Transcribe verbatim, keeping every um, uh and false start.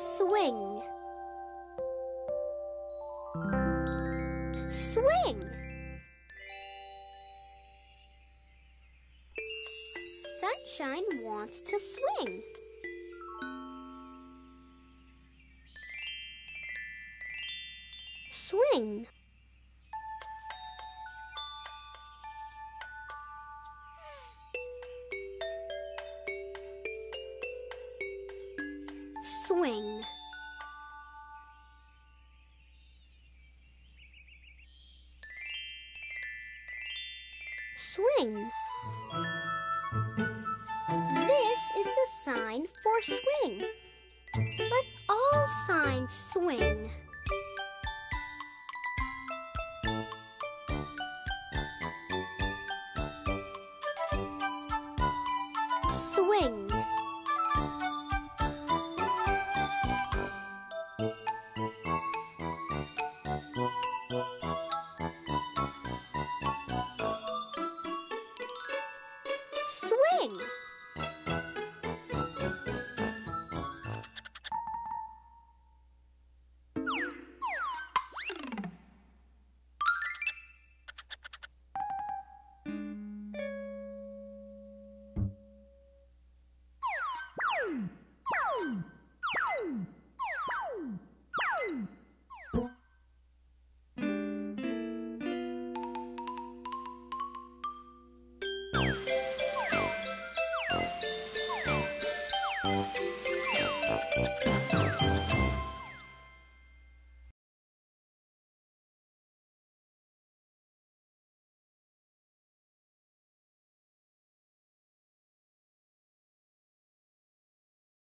Swing. Swing. Sunshine wants to swing. Swing. Swing. Swing. This is the sign for swing. Let's all sign swing.